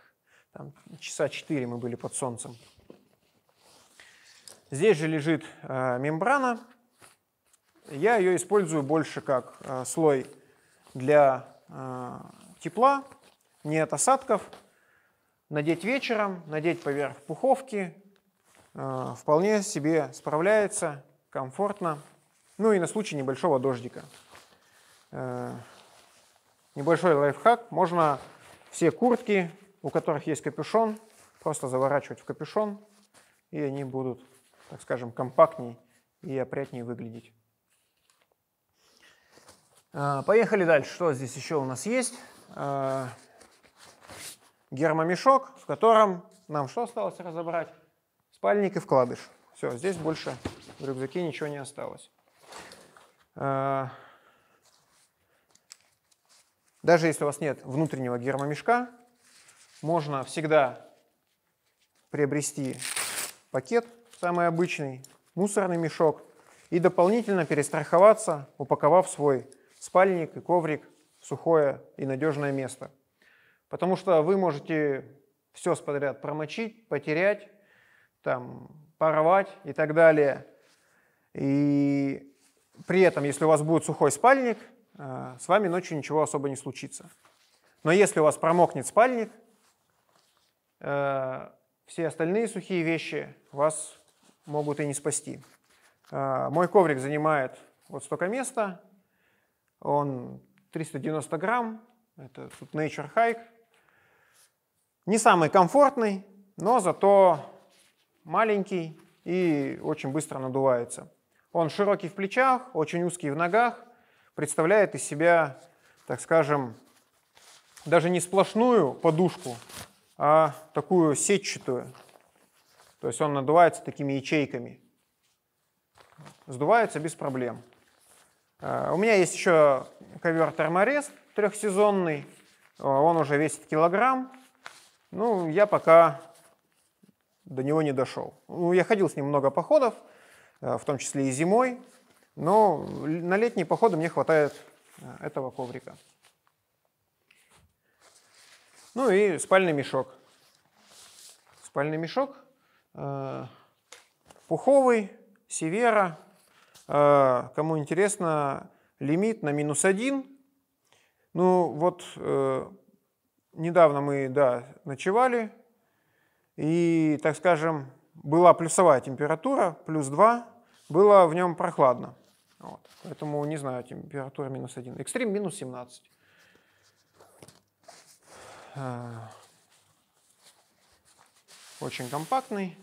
там часа 4 мы были под солнцем. Здесь же лежит мембрана, я ее использую больше как слой для тепла, не от осадков, надеть вечером, надеть поверх пуховки, вполне себе справляется, комфортно. Ну и на случай небольшого дождика. Небольшой лайфхак. Можно все куртки, у которых есть капюшон, просто заворачивать в капюшон, и они будут, так скажем, компактней и опрятнее выглядеть. Поехали дальше. Что здесь еще у нас есть? Гермомешок, в котором нам что осталось разобрать? Спальник и вкладыш. Все, здесь больше в рюкзаке ничего не осталось. Даже если у вас нет внутреннего гермомешка, можно всегда приобрести пакет, самый обычный, мусорный мешок, и дополнительно перестраховаться, упаковав свой спальник и коврик в сухое и надежное место. Потому что вы можете все подряд промочить, потерять, там, порвать и так далее. И при этом, если у вас будет сухой спальник, с вами ночью ничего особо не случится. Но если у вас промокнет спальник, все остальные сухие вещи вас могут и не спасти. Мой коврик занимает вот столько места. Он 390 грамм. Это тут Nature Hike. Не самый комфортный, но зато маленький и очень быстро надувается. Он широкий в плечах, очень узкий в ногах. Представляет из себя, так скажем, даже не сплошную подушку, а такую сетчатую. То есть он надувается такими ячейками. Сдувается без проблем. У меня есть еще ковер Терморест трехсезонный. Он уже весит килограмм. Ну, я пока до него не дошел. Ну, я ходил с ним много походов, в том числе и зимой. Но на летние походы мне хватает этого коврика. Ну и спальный мешок. Спальный мешок пуховый, Севера. Кому интересно, лимит на -1. Ну вот недавно мы, да, ночевали. И, так скажем, была плюсовая температура, +2. Было в нем прохладно. Вот. Поэтому, не знаю, температура -1. Экстрим -17. Очень компактный.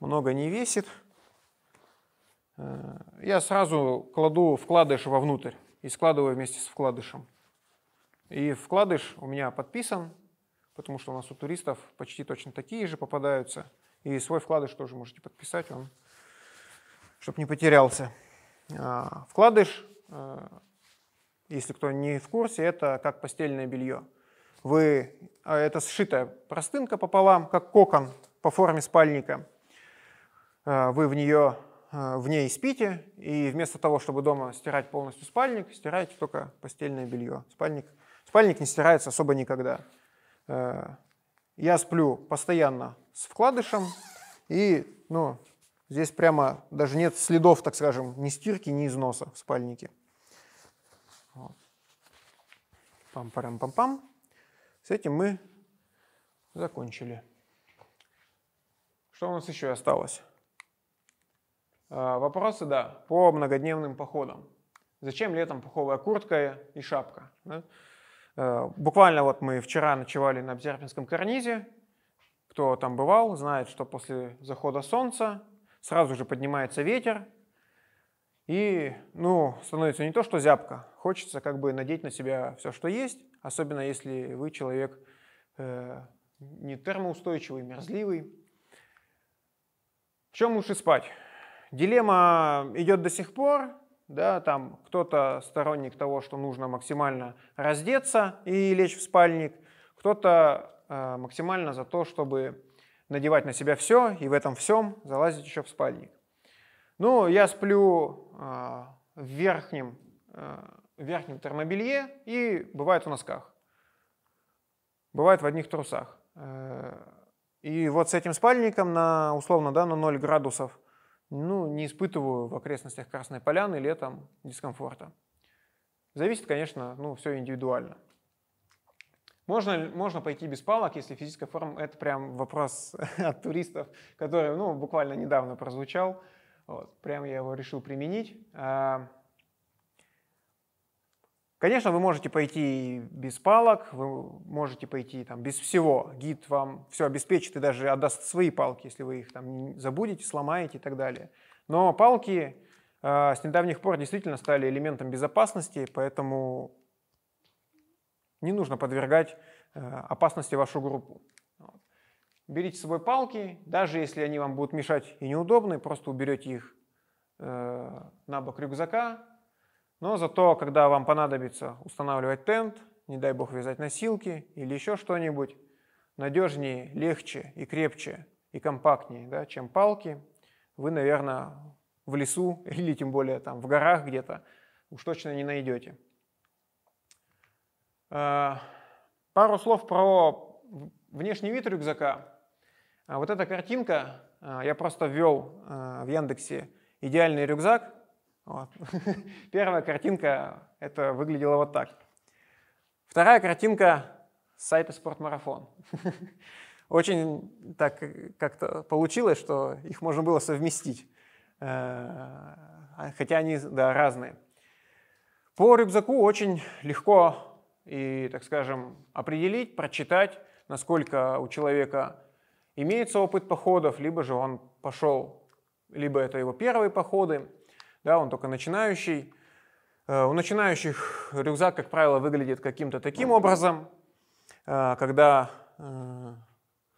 Много не весит. Я сразу кладу вкладыш вовнутрь и складываю вместе с вкладышем. И вкладыш у меня подписан, потому что у нас у туристов почти точно такие же попадаются. И свой вкладыш тоже можете подписать, он, чтобы не потерялся. Вкладыш, если кто не в курсе, это как постельное белье. Это сшитая простынка пополам, как кокон по форме спальника. Вы в ней спите, и вместо того, чтобы дома стирать полностью спальник, стираете только постельное белье. Спальник не стирается особо никогда. Я сплю постоянно с вкладышем, и ну, здесь прямо даже нет следов, так скажем, ни стирки, ни износа в спальнике. Пам-парам-пам-пам. С этим мы закончили. Что у нас еще осталось? Вопросы, да, по многодневным походам. Зачем летом пуховая куртка и шапка? Да? Буквально вот мы вчера ночевали на Обзерпинском карнизе. Кто там бывал, знает, что после захода солнца сразу же поднимается ветер. И, ну, становится не то, что зябко. Хочется как бы надеть на себя все, что есть. Особенно если вы человек не термоустойчивый, мерзливый. В чем лучше спать? Дилемма идет до сих пор, да, там кто-то сторонник того, что нужно максимально раздеться и лечь в спальник, кто-то максимально за то, чтобы надевать на себя все и в этом всем залазить еще в спальник. Ну, я сплю в верхнем термобелье и бывает в носках, бывает в одних трусах. И вот с этим спальником на, условно, да, на 0 градусов, ну, не испытываю в окрестностях Красной Поляны летом дискомфорта. Зависит, конечно, ну, все индивидуально. Можно пойти без палок, если физическая форма — это прям вопрос от туристов, который, ну, буквально недавно прозвучал. Вот, прям я его решил применить. Конечно, вы можете пойти без палок, вы можете пойти там без всего. Гид вам все обеспечит и даже отдаст свои палки, если вы их там забудете, сломаете и так далее. Но палки с недавних пор действительно стали элементом безопасности, поэтому не нужно подвергать опасности вашу группу. Берите с собой палки, даже если они вам будут мешать и неудобны, просто уберете их на бок рюкзака. Но зато, когда вам понадобится устанавливать тент, не дай бог вязать носилки или еще что-нибудь, надежнее, легче и крепче и компактнее, да, чем палки, вы, наверное, в лесу или тем более там в горах где-то уж точно не найдете. Пару слов про внешний вид рюкзака. Вот эта картинка, я просто ввел в Яндексе «идеальный рюкзак». Вот. Первая картинка, это выглядело вот так. Вторая картинка с сайта «Спортмарафон». Очень так как-то получилось, что их можно было совместить, хотя они, да, разные. По рюкзаку очень легко и, так скажем, определить, прочитать, насколько у человека имеется опыт походов, либо же он пошел, либо это его первые походы. Да, он только начинающий. У начинающих рюкзак, как правило, выглядит каким-то таким образом, когда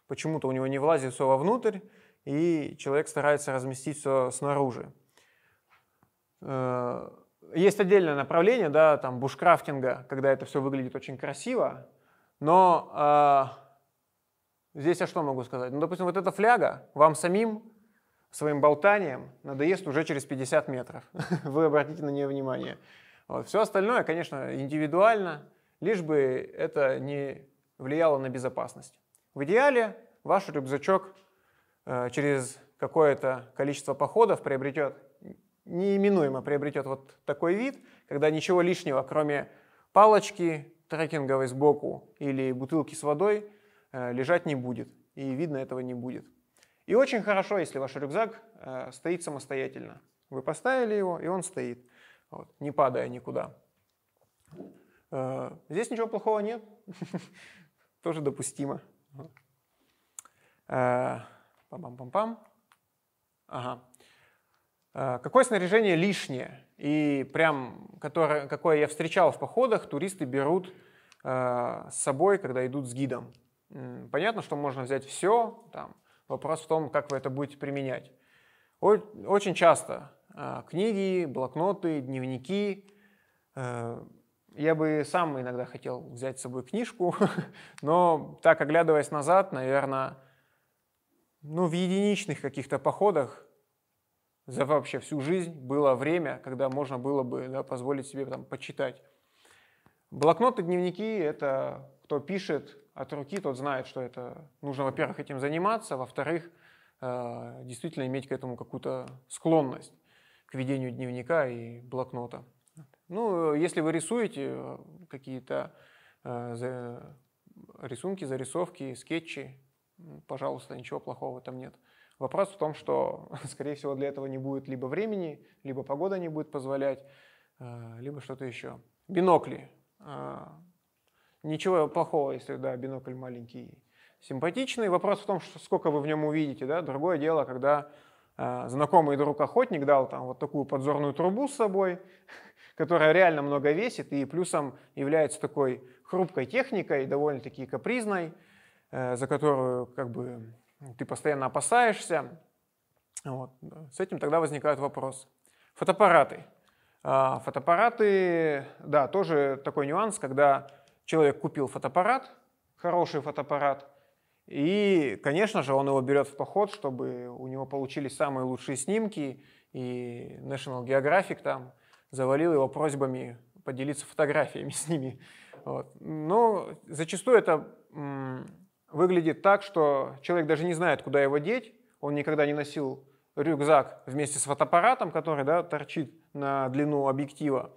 почему-то у него не влазит все вовнутрь, и человек старается разместить все снаружи. Есть отдельное направление, да, там, бушкрафтинга, когда это все выглядит очень красиво, но здесь я что могу сказать? Ну, допустим, вот эта фляга вам самим своим болтанием надоест уже через 50 метров. Вы обратите на нее внимание. Вот. Все остальное, конечно, индивидуально, лишь бы это не влияло на безопасность. В идеале ваш рюкзачок через какое-то количество походов приобретет, неименуемо приобретет вот такой вид, когда ничего лишнего, кроме палочки трекинговой сбоку или бутылки с водой, лежать не будет. И видно этого не будет. И очень хорошо, если ваш рюкзак стоит самостоятельно. Вы поставили его, и он стоит, вот, не падая никуда. Здесь ничего плохого нет, тоже допустимо. Пам-пам-пам-пам. Ага. Какое снаряжение лишнее, и прям какое я встречал в походах, туристы берут с собой, когда идут с гидом. Понятно, что можно взять все, там. Вопрос в том, как вы это будете применять. Очень часто книги, блокноты, дневники. Я бы сам иногда хотел взять с собой книжку, но так, оглядываясь назад, наверное, ну, в единичных каких-то походах за вообще всю жизнь было время, когда можно было бы, да, позволить себе там почитать. Блокноты, дневники — это кто пишет от руки, тот знает, что это нужно, во-первых, этим заниматься, во-вторых, действительно иметь к этому какую-то склонность, к ведению дневника и блокнота. Ну, если вы рисуете какие-то рисунки, зарисовки, скетчи, пожалуйста, ничего плохого там нет. Вопрос в том, что, скорее всего, для этого не будет либо времени, либо погода не будет позволять, либо что-то еще. Бинокли. Ничего плохого, если, да, бинокль маленький, симпатичный. Вопрос в том, что сколько вы в нем увидите. Да? Другое дело, когда знакомый друг охотник дал там вот такую подзорную трубу с собой, которая реально много весит и плюсом является такой хрупкой техникой, довольно-таки капризной, за которую как бы ты постоянно опасаешься. Вот. С этим тогда возникает вопрос. Фотоаппараты. Фотоаппараты, да, тоже такой нюанс, когда человек купил фотоаппарат, хороший фотоаппарат, и, конечно же, он его берет в поход, чтобы у него получились самые лучшие снимки, и National Geographic там завалил его просьбами поделиться фотографиями с ними. Вот. Но зачастую это выглядит так, что человек даже не знает, куда его деть, он никогда не носил рюкзак вместе с фотоаппаратом, который, да, торчит на длину объектива.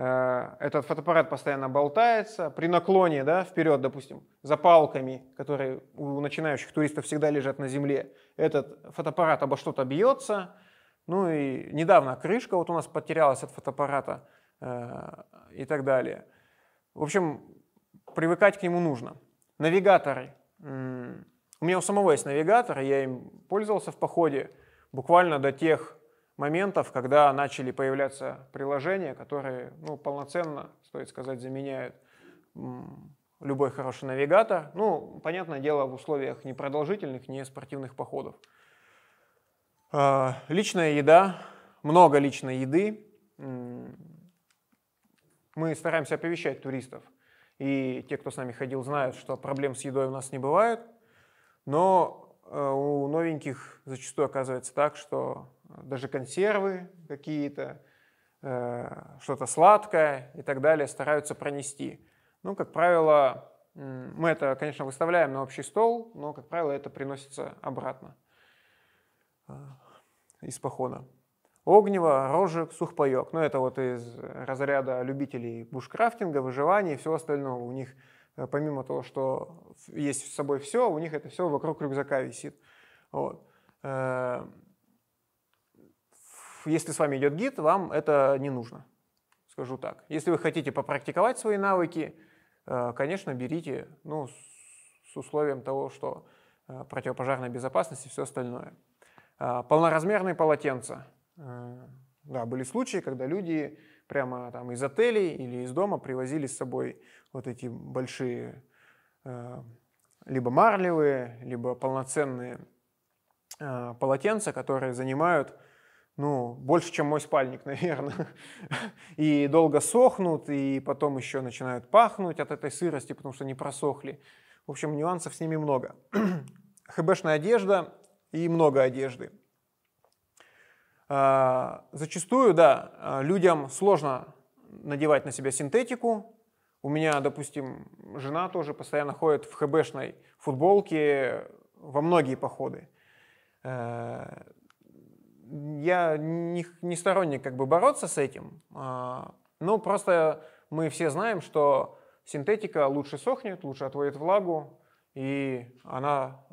Этот фотоаппарат постоянно болтается. При наклоне, да, вперед, допустим, за палками, которые у начинающих туристов всегда лежат на земле, этот фотоаппарат обо что-то бьется. Ну и недавно крышка вот у нас потерялась от фотоаппарата и так далее. В общем, привыкать к нему нужно. Навигаторы. У меня у самого есть навигатор, я им пользовался в походе буквально до тех моментов, когда начали появляться приложения, которые, ну, полноценно, стоит сказать, заменяют любой хороший навигатор. Ну, понятное дело, в условиях не продолжительных, не спортивных походов. Личная еда, много личной еды. Мы стараемся оповещать туристов. И те, кто с нами ходил, знают, что проблем с едой у нас не бывает. Но у новеньких зачастую оказывается так, что даже консервы какие-то, что-то сладкое и так далее стараются пронести. Ну, как правило, мы это, конечно, выставляем на общий стол, но, как правило, это приносится обратно из похода. Огнево, рожек, сухпайок. Ну, это вот из разряда любителей бушкрафтинга, выживания и всего остального. У них, помимо того, что есть с собой все, у них это все вокруг рюкзака висит. Вот. Если с вами идет гид, вам это не нужно, скажу так. Если вы хотите попрактиковать свои навыки, конечно, берите, ну, с условием того, что противопожарная безопасность и все остальное. Полноразмерные полотенца. Да, были случаи, когда люди прямо там из отелей или из дома привозили с собой вот эти большие, либо марлевые, либо полноценные полотенца, которые занимают, ну, больше, чем мой спальник, наверное. И долго сохнут, и потом еще начинают пахнуть от этой сырости, потому что не просохли. В общем, нюансов с ними много. ХБшная одежда и много одежды. Зачастую, да, людям сложно надевать на себя синтетику. У меня, допустим, жена тоже постоянно ходит в ХБшной футболке во многие походы. Я не сторонник как бы бороться с этим, но просто мы все знаем, что синтетика лучше сохнет, лучше отводит влагу, и она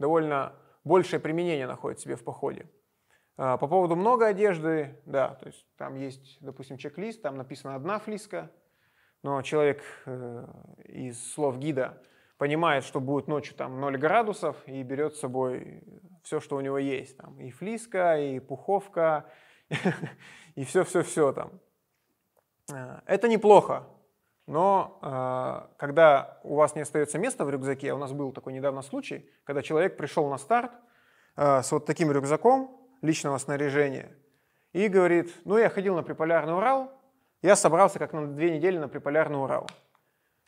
довольно большее применение находит себе в походе. По поводу много одежды, да, то есть там есть, допустим, чек-лист, там написано одна флиска, но человек из слов гида понимает, что будет ночью там 0 градусов, и берет с собой все, что у него есть. Там и флиска, и пуховка, и все-все-все там. Это неплохо, но когда у вас не остается места в рюкзаке, у нас был такой недавно случай, когда человек пришел на старт с вот таким рюкзаком личного снаряжения и говорит: ну, я ходил на Приполярный Урал, я собрался как на 2 недели на Приполярный Урал.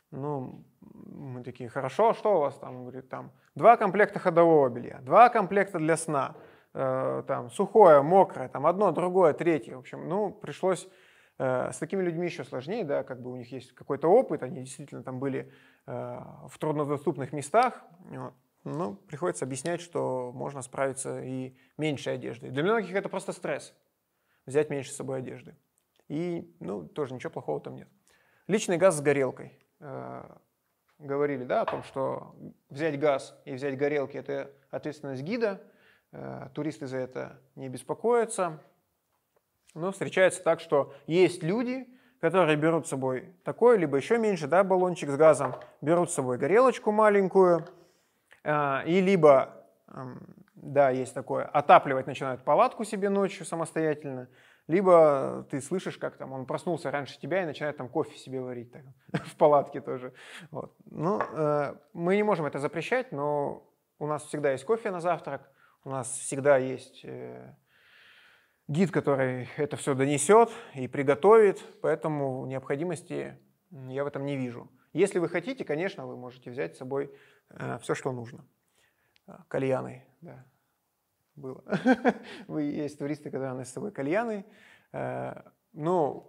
Ну, мы такие: хорошо, что у вас там? Он говорит: там 2 комплекта ходового белья, 2 комплекта для сна, там сухое, мокрое, там одно, другое, третье. В общем, ну, пришлось, с такими людьми еще сложнее, да, как бы у них есть какой-то опыт, они действительно там были в труднодоступных местах, вот. Ну, приходится объяснять, что можно справиться и меньшей одеждой. Для многих это просто стресс, взять меньше с собой одежды. И, ну, тоже ничего плохого там нет. Личный газ с горелкой. Говорили, да, о том, что взять газ и взять горелки – это ответственность гида. Туристы за это не беспокоятся. Но встречается так, что есть люди, которые берут с собой такой, либо еще меньше, да, баллончик с газом, берут с собой горелочку маленькую, и либо, да, есть такое, отапливать начинают палатку себе ночью самостоятельно, либо ты слышишь, как там он проснулся раньше тебя и начинает там кофе себе варить так, в палатке тоже. Вот. Ну, мы не можем это запрещать, но у нас всегда есть кофе на завтрак, у нас всегда есть гид, который это все донесет и приготовит, поэтому необходимости я в этом не вижу. Если вы хотите, конечно, вы можете взять с собой все, что нужно. Кальяны, да, было. Есть туристы, которые носят с собой кальяны. Ну,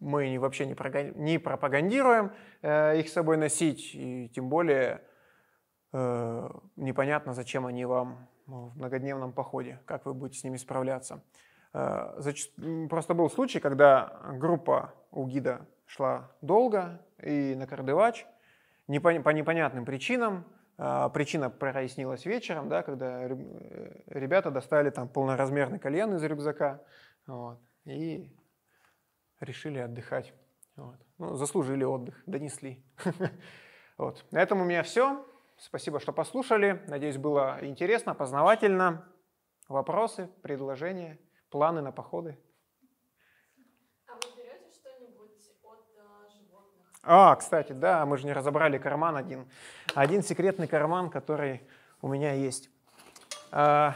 мы вообще не пропагандируем их с собой носить, и тем более непонятно, зачем они вам в многодневном походе, как вы будете с ними справляться. Просто был случай, когда группа у гида шла долго, и на Кардевач по непонятным причинам, причина прояснилась вечером, да, когда ребята достали там полноразмерный кальян из рюкзака, вот, и решили отдыхать. Вот. Ну, заслужили отдых, донесли. Вот. На этом у меня все. Спасибо, что послушали. Надеюсь, было интересно, познавательно. Вопросы, предложения, планы на походы? А вы берете что-нибудь от животных? А, кстати, да, мы же не разобрали карман один. Один секретный карман, который у меня есть. С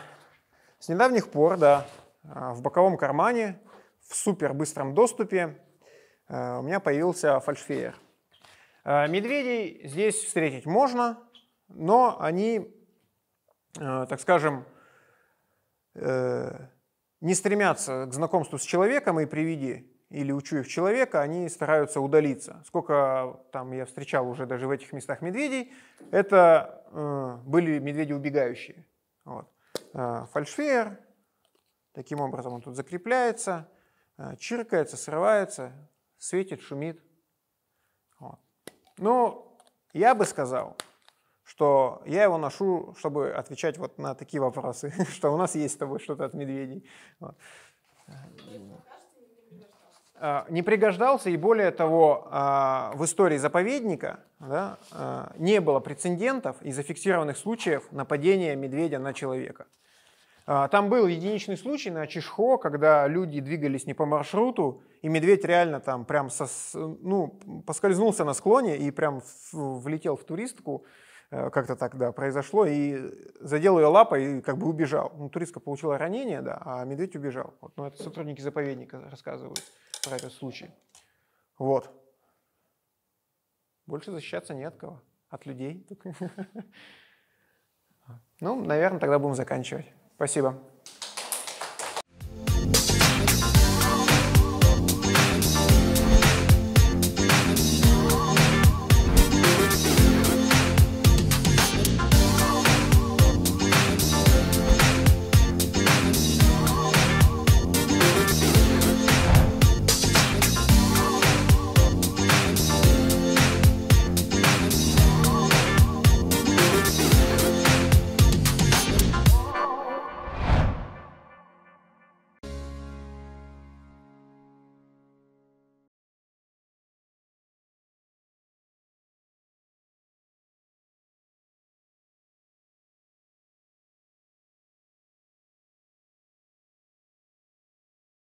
недавних пор, да, в боковом кармане, в супер быстром доступе, у меня появился фальшфеер. Медведей здесь встретить можно, но они, так скажем, не стремятся к знакомству с человеком, и при виде или учуяв человека, они стараются удалиться. Сколько там я встречал уже даже в этих местах медведей, это были медведи убегающие. Вот. Фальшфеер, таким образом он тут закрепляется, чиркается, срывается, светит, шумит. Вот. Ну, я бы сказал, что я его ношу, чтобы отвечать вот на такие вопросы, что у нас есть с тобой что-то от медведей. Вот. Не пригождался, и более того, в истории заповедника, да, не было прецедентов и зафиксированных случаев нападения медведя на человека. Там был единичный случай на Чишхо, когда люди двигались не по маршруту, и медведь реально там прям поскользнулся на склоне и прям влетел в туристку. Как-то так, да, произошло, и задел ее лапой и как бы убежал. Ну, туристка получила ранение, да, а медведь убежал. Вот. Но это сотрудники заповедника рассказывают про этот случай. Вот. Больше защищаться не от кого. От людей. Ну, наверное, тогда будем заканчивать. Спасибо.